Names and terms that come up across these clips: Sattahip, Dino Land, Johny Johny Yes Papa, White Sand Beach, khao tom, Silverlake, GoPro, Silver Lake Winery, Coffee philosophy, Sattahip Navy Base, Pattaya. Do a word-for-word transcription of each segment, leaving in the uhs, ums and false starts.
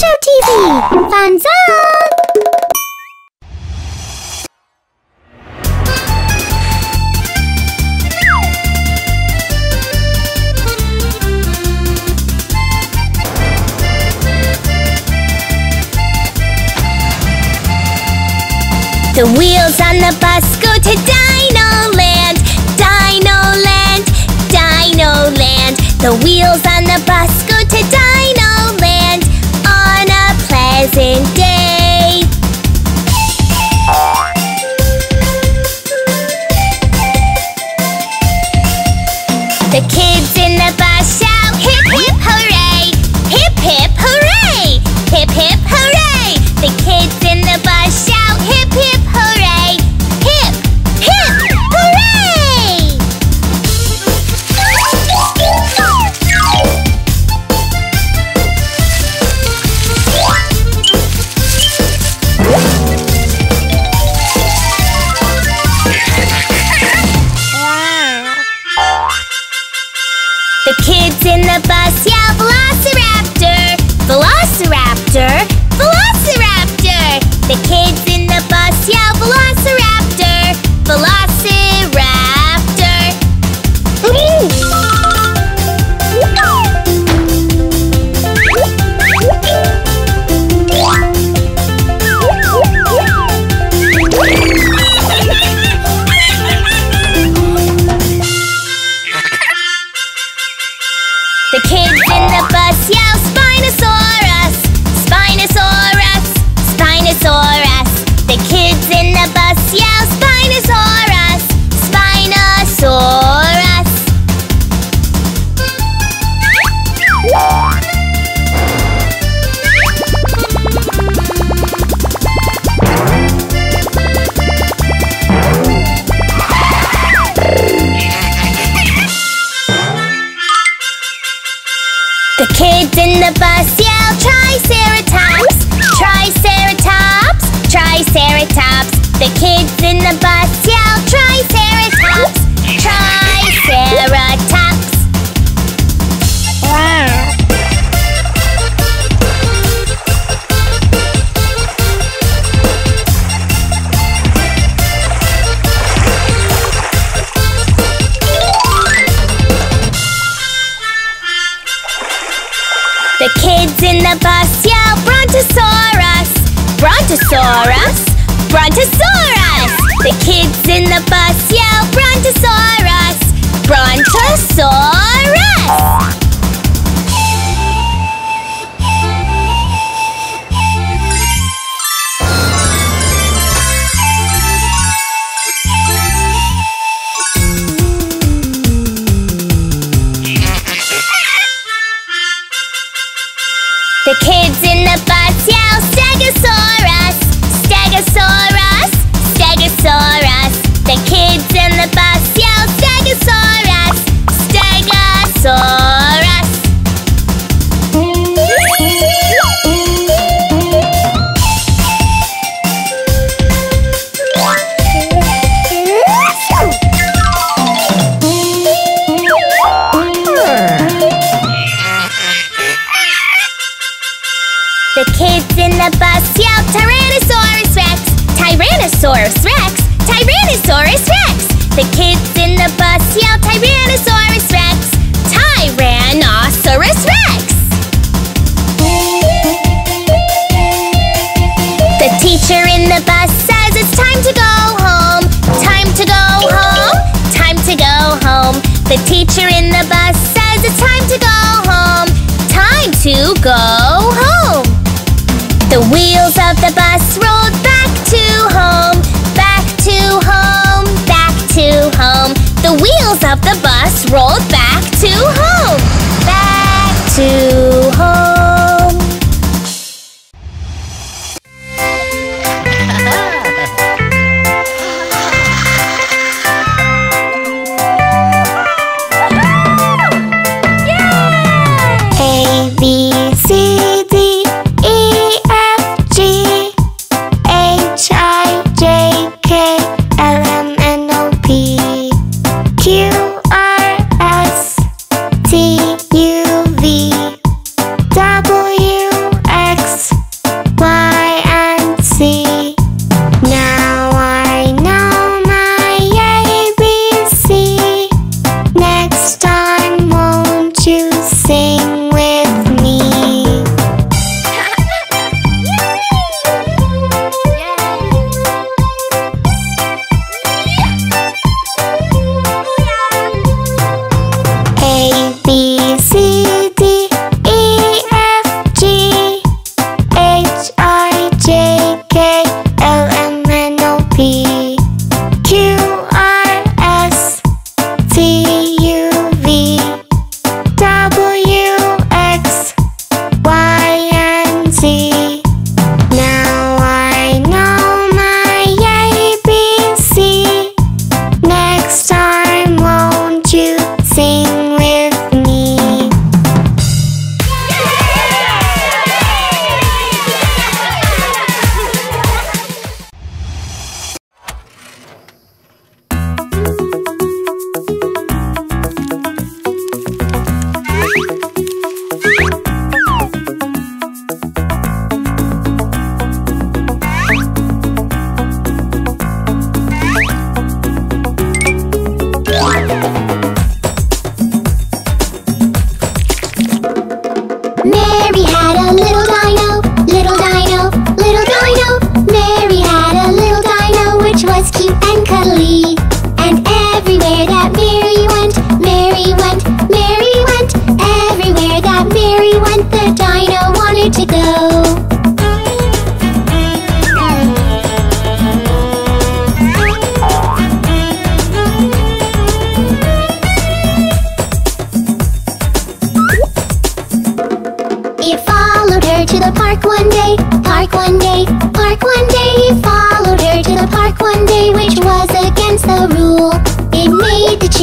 Show T V! Fun song! The wheels on the bus go to Dino Land, Dino Land, Dino Land. The wheels on the bus go to Dino Land on a pleasant day. The kids in the bus shout hip hip hooray, hip hip hooray, hip hip hooray. The kids in the bus shout hip hip.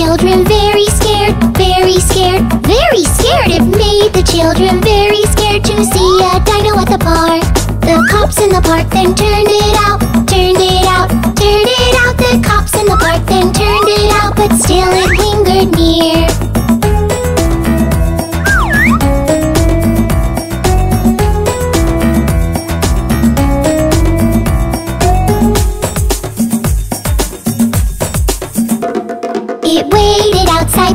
children very scared, very scared, very scared. It made the children very scared to see a dino at the park. The cops in the park then turned it out, turned it out, turned it out. The cops in the park then turned it out, but still it lingered near.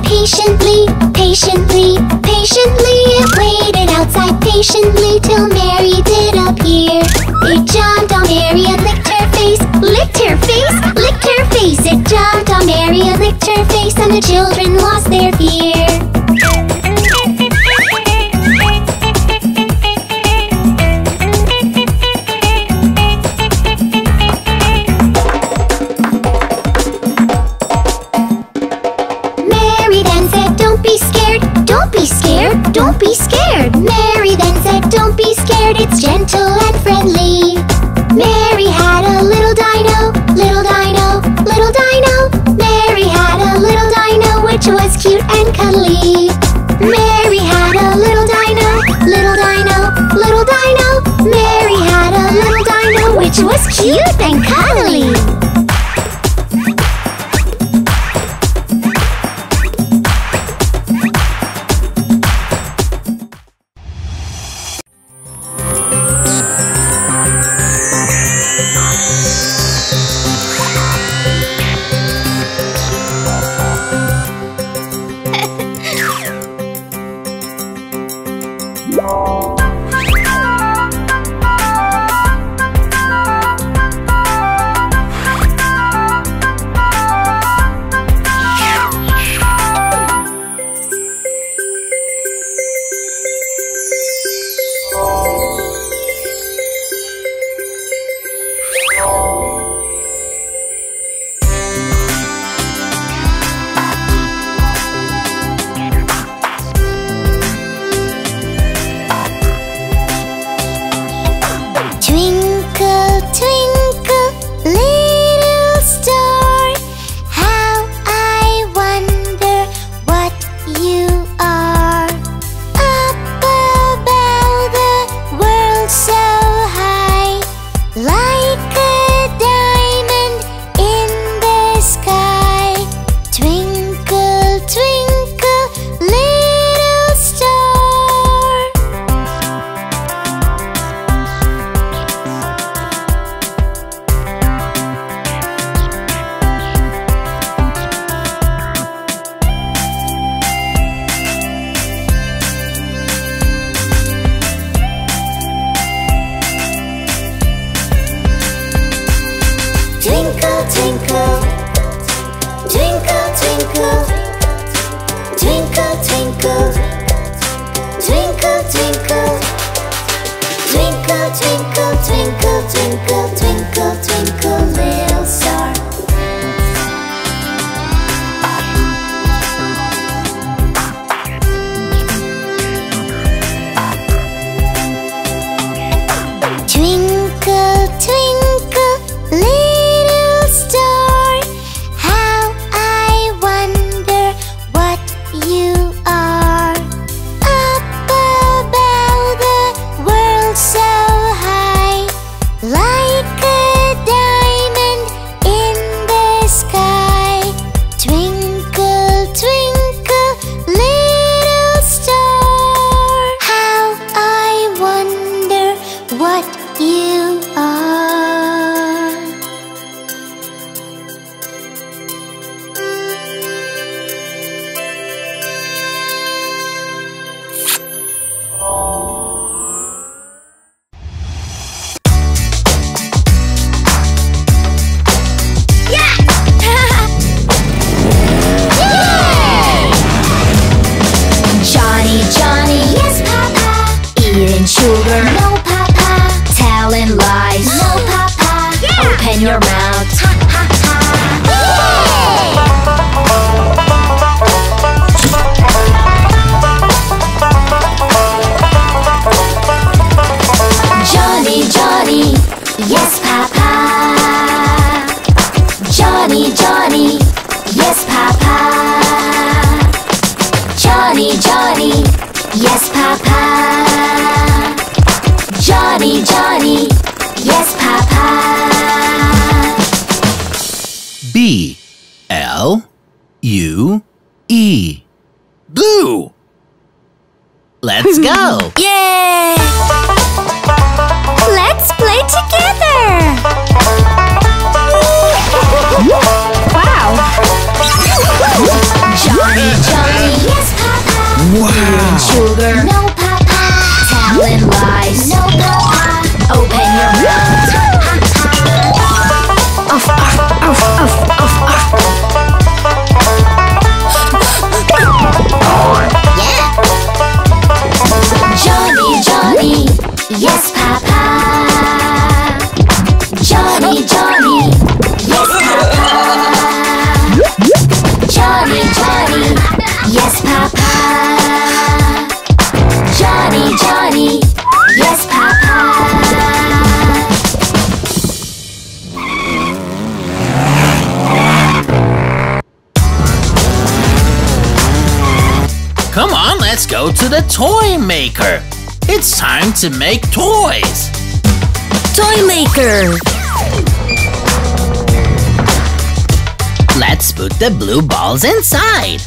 Patiently, patiently, patiently, it waited outside patiently till Mary did appear. It jumped on Mary and licked her face, licked her face, licked her face. It jumped on Mary and licked her face, and the children lost their fear. Don't be scared. Mary then said, don't be scared, it's gentle and friendly. Mary had a little dino, little dino, little dino. Mary had a little dino, which was cute and cuddly. Mary had a little dino, little dino, little dino. Mary had a little dino, which was cute and cuddly. Yes, Papa. E. Blue. Let's go! Yay! Let's play together! Wow! Johnny, Johnny, yes, Papa! Wow! Feeling sugar? No, Papa! Telling lies? No, Papa! Open your mouth! Off, off, off, off, off, off! Yes, Papa. Johnny, Johnny. Yes, Papa. Johnny, Johnny. Yes, Papa. Johnny, Johnny. Yes, Papa. Come on, let's go to the toy maker. It's time to make toys! Toy maker! Let's put the blue balls inside!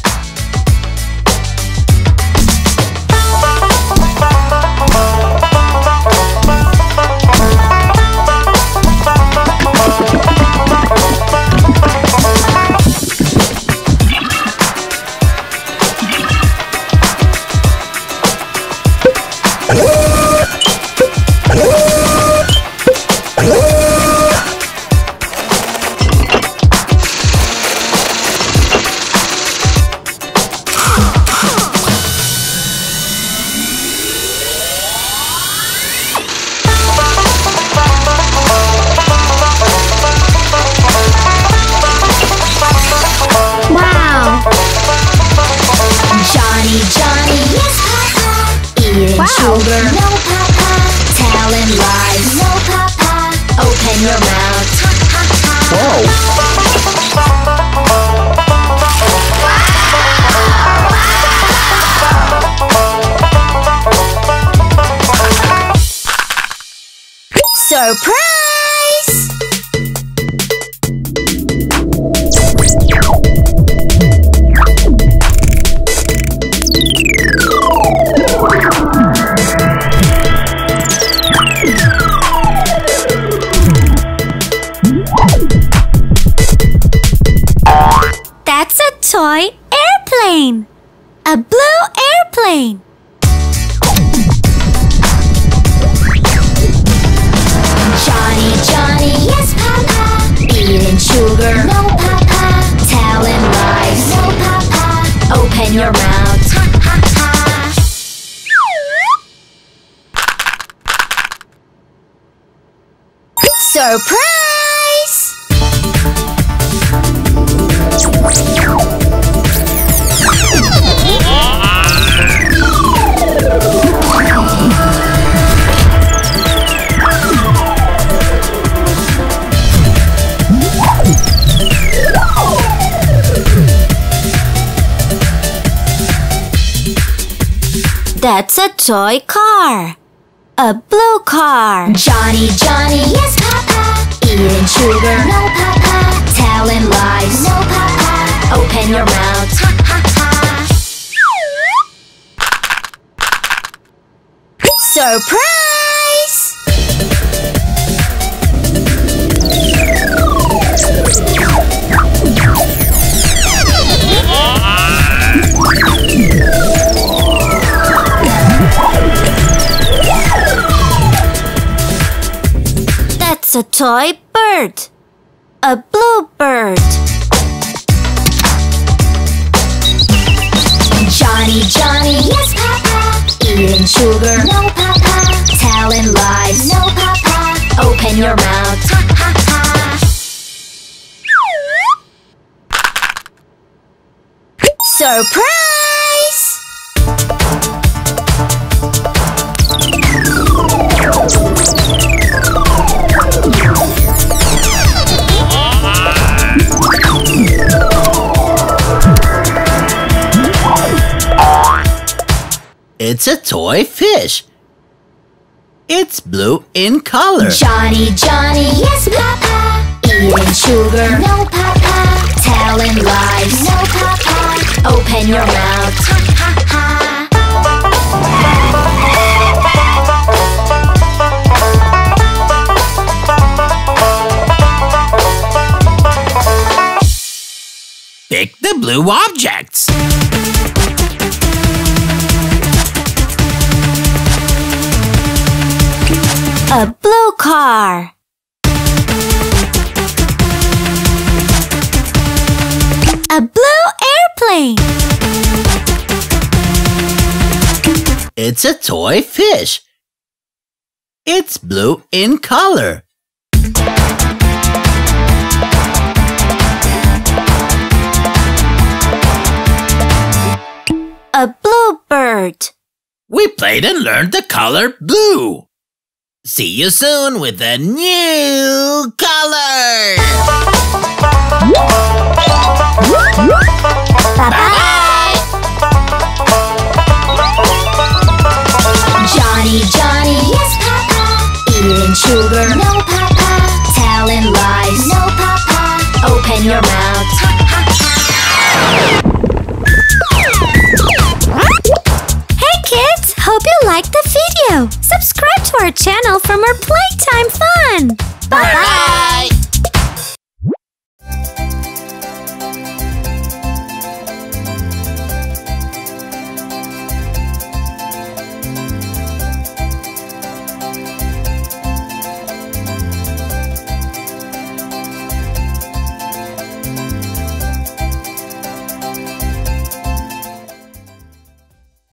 That's a toy car. A blue car. Johnny, Johnny, yes, Papa. Eating sugar. No, Papa. Telling lies. No, Papa. Open your mouth. Ha, ha, ha. Surprise! A toy bird. A blue bird. Johnny, Johnny, yes, Papa. Eating sugar. No, Papa. Telling lies. No, Papa. Open your mouth. Ha, ha, ha. Surprise! It's a toy fish. It's blue in color. Johnny, Johnny, yes, Papa. Eating sugar. No, Papa. Telling lies. No, Papa. Open your mouth. Ha ha ha. Pick the blue objects. A blue car. A blue airplane. It's a toy fish. It's blue in color. A blue bird. We played and learned the color blue. See you soon with a new color. Bye-bye! Johnny, Johnny, yes, Papa. Eating sugar, no, Papa. Telling lies, no, Papa. Open your mouth. Ha, ha, ha. Hey, kids! Hope you liked the video. Subscribe to our channel for more playtime fun. Bye-bye!